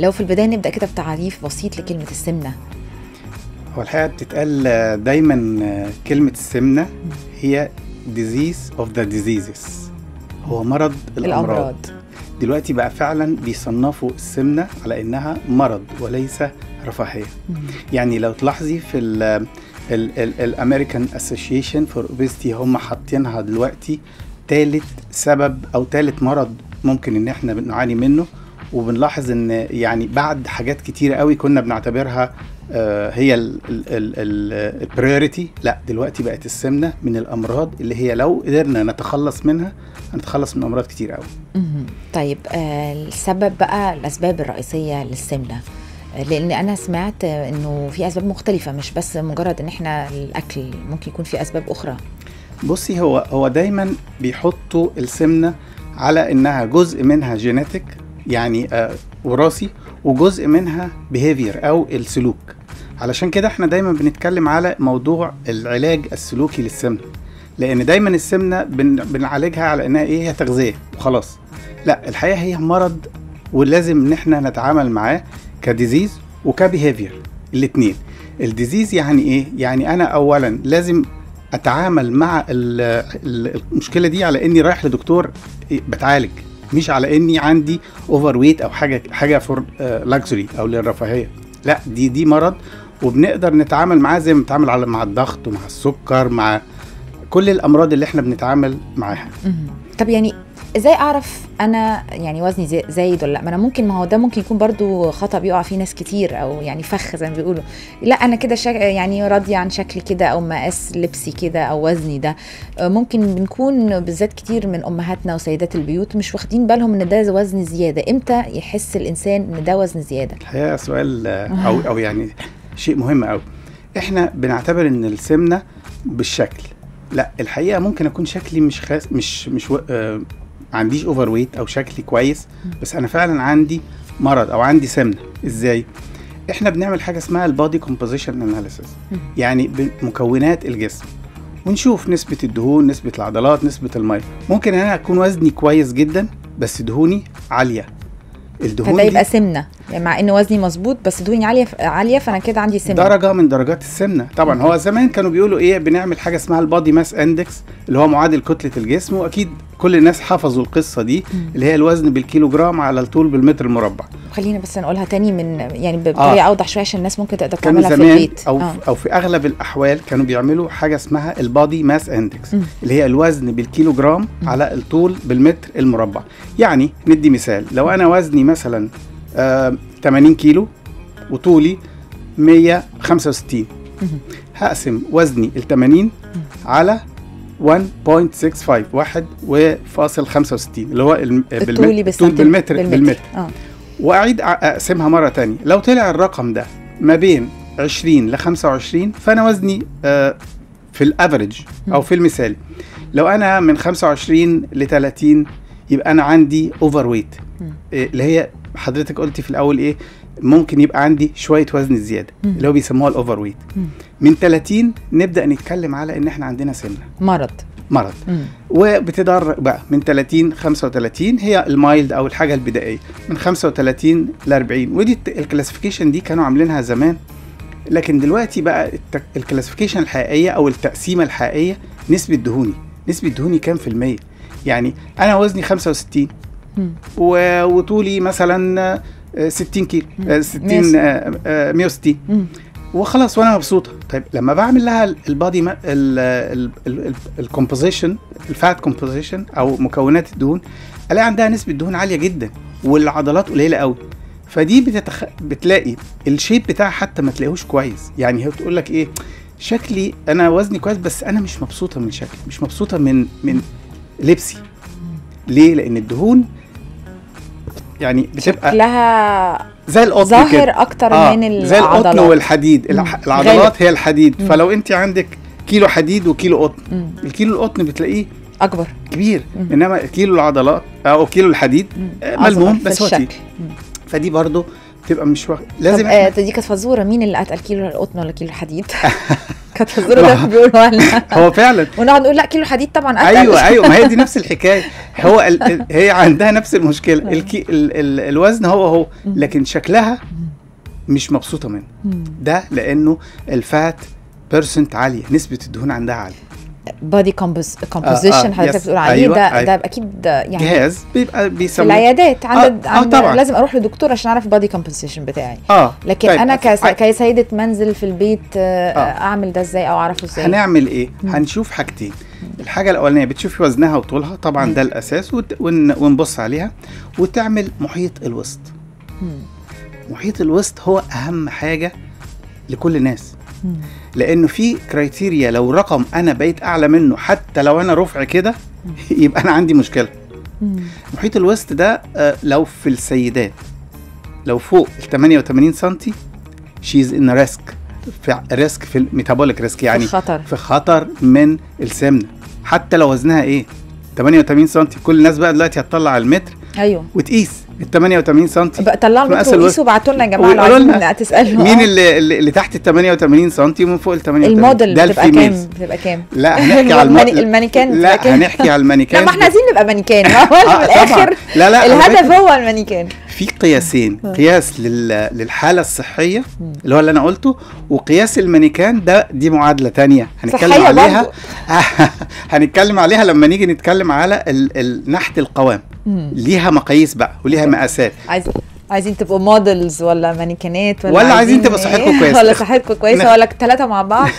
لو في البداية نبدأ كده بتعريف بسيط لكلمة السمنة. هو الحقيقة بتتقال دايما كلمة السمنة هي disease of the diseases، هو مرض الأمراض. دلوقتي بقى فعلا بيصنفوا السمنة على إنها مرض وليس رفاهية. يعني لو تلاحظي في الامريكان اسوسيشن فور اوبيستي هم حاطينها دلوقتي ثالث سبب او ثالث مرض ممكن ان احنا بنعاني منه، وبنلاحظ ان يعني بعد حاجات كتيره قوي كنا بنعتبرها هي البريوريتي، لا دلوقتي بقت السمنه من الامراض اللي هي لو قدرنا نتخلص منها هنتخلص من امراض كتير قوي. طيب السبب بقى، الاسباب الرئيسيه للسمنه، لان انا سمعت انه في اسباب مختلفه مش بس مجرد ان احنا الاكل، ممكن يكون في اسباب اخرى. بصي هو دايما بيحطوا السمنه على انها جزء منها جيناتيك يعني وراثي، وجزء منها بيهيفير او السلوك. علشان كده احنا دايما بنتكلم على موضوع العلاج السلوكي للسمنه، لان دايما السمنه بنعالجها على انها ايه، هي تغذيه وخلاص. لا، الحقيقه هي مرض ولازم ان احنا نتعامل معاه كديزيز وكبيهيفير الاثنين. الديزيز يعني ايه؟ يعني انا اولا لازم اتعامل مع المشكله دي على اني رايح لدكتور بتعالج، مش على اني عندي اوفر ويت او حاجه فور لاكسري او للرفاهيه. لا، دي مرض وبنقدر نتعامل معاه زي ما بنتعامل مع الضغط ومع السكر، مع كل الامراض اللي احنا بنتعامل معاها. طب يعني ازاي اعرف انا يعني وزني زايد ولا لا؟ ما انا ممكن، ما هو ده ممكن يكون برضو خطأ بيقع فيه ناس كتير، او يعني فخ زي ما بيقولوا، لا انا كده يعني راضيه عن شكلي كده، او مقاس لبسي كده، او وزني ده. ممكن بنكون بالذات كتير من امهاتنا وسيدات البيوت مش واخدين بالهم ان ده وزن زياده. امتى يحس الانسان ان ده وزن زياده؟ الحقيقه سؤال او يعني شيء مهم قوي. احنا بنعتبر ان السمنه بالشكل، لا الحقيقه ممكن اكون شكلي مش خاس، مش عنديش اوفر ويت او شكلي كويس، بس انا فعلا عندي مرض او عندي سمنه. ازاي؟ احنا بنعمل حاجه اسمها البادي كومبوزيشن اناليسيس، يعني مكونات الجسم، ونشوف نسبه الدهون، نسبه العضلات، نسبه الميه. ممكن انا اكون وزني كويس جدا بس دهوني عاليه، الدهون فده يبقى سمنه، يعني مع ان وزني مظبوط بس دهوني عاليه فانا كده عندي سمنه، درجه من درجات السمنه. طبعا هو زمان كانوا بيقولوا ايه، بنعمل حاجه اسمها البادي ماس اندكس اللي هو معادل كتله الجسم، واكيد كل الناس حفظوا القصه دي اللي هي الوزن بالكيلو جرام على الطول بالمتر المربع. خلينا بس نقولها تاني من يعني بطريقه اوضح شويه عشان الناس ممكن تقدر تعملها في البيت. او في اغلب الاحوال كانوا بيعملوا حاجه اسمها البادي ماس اندكس اللي هي الوزن بالكيلو جرام على الطول بالمتر المربع. يعني ندي مثال، لو انا وزني مثلا 80 كيلو وطولي 165، هقسم وزني ال 80 على 1.65 اللي هو بالمتر. واعيد اقسمها مره تانية، لو طلع الرقم ده ما بين 20 ل 25، فانا وزني في الافريج او في المثال لو انا من 25 ل 30، يبقى انا عندي اوفر ويت، اللي هي حضرتك قلتي في الاول ايه، ممكن يبقى عندي شويه وزن زياده اللي هو بيسموها الاوفر ويت. من 30 نبدا نتكلم على ان احنا عندنا سمنه، مرض. وبتدار بقى من 30 ل 35، هي المايلد او الحاجه البدائيه، من 35 ل 40. ودي الكلاسيفيكيشن دي كانوا عاملينها زمان، لكن دلوقتي بقى الكلاسيفيكيشن الحقيقيه او التقسيمه الحقيقيه نسبه دهوني كام في الميه. يعني انا وزني 65 وطولي مثلا 60 كيلو 160 وخلاص، وانا مبسوطه. طيب لما بعمل لها البادي الكومبوزيشن، الفات كومبوزيشن او مكونات الدهون، الاقي عندها نسبه دهون عاليه جدا والعضلات قليله قوي. فدي بتلاقي الشيب بتاعها حتى ما تلاقيهوش كويس. يعني هي بتقول لك ايه، شكلي انا وزني كويس بس انا مش مبسوطه من شكلي، مش مبسوطه من لبسي. ليه؟ لان الدهون يعني بتبقى شكلها زي القطن، ظاهر اكتر من العضلات، زي القطن والحديد. العضلات غالب هي الحديد. فلو انت عندك كيلو حديد وكيلو قطن، الكيلو القطن بتلاقيه اكبر كبير، انما كيلو العضلات او كيلو الحديد ملموم بس هو. فدي برضو بتبقى مش لازم. دي كانت فزوره، مين اللي اتقل، كيلو القطن ولا كيلو الحديد؟ كانت الظروف اللي بيقولوا عنها هو فعلا ونقعد نقول لا كيلو حديد طبعا اتقل. ايوه ما هي دي نفس الحكايه. هو هي عندها نفس المشكله، الوزن هو لكن شكلها مش مبسوطه منه. ده لانه الفات بيرسنت عاليه، نسبه الدهون عندها عاليه. بادي كومبوزيشن حضرتك بتقول عليه. أيوة ده اكيد يعني جهاز بيبقى بيسموه العيادات عند لازم اروح لدكتور عشان اعرف البادي كومبوزيشن بتاعي. لكن طيب انا كسيده منزل في البيت اعمل ده ازاي او اعرفه ازاي؟ هنعمل ايه؟ هنشوف حاجتين. الحاجه الاولانيه بتشوفي وزنها وطولها طبعا، ده الاساس، ونبص عليها وتعمل محيط الوسط. محيط الوسط هو اهم حاجه لكل الناس، لانه في كرايتيريا، لو رقم انا بقيت اعلى منه حتى لو انا رفع كده يبقى انا عندي مشكله. محيط الوسط ده لو في السيدات لو فوق ال 88 سم شيز ان ريسك، في الميتابوليك ريسك، يعني في خطر من السمنه، حتى لو وزنها ايه 88 سم. كل الناس بقى دلوقتي هتطلع على المتر ايوه وتقيس ال 88 سم، بقى طلعوا المتر وقيسوا وبعتوا لنا يا جماعه لو عايزين تسالوا مين اللي تحت ال 88 سم ومن فوق ال 88. الموديل بتبقى كام؟ لا هنحكي على المانيكان. لا هنحكي على المانيكان. لا ما احنا عايزين نبقى مانيكان، هو في الاخر لا الهدف هو المانيكان. في قياسين، قياس للحاله الصحيه اللي هو اللي انا قلته، وقياس المانيكان ده دي معادله ثانيه هنتكلم عليها لما نيجي نتكلم على نحت القوام. ليها مقاييس بقى وليها مقاسات. عايزين تبقوا مودلز ولا مانيكانات ولا عايزين تبقوا صحتكم كويسه ولا صحتكم كويسه ولا الثلاثه مع بعض.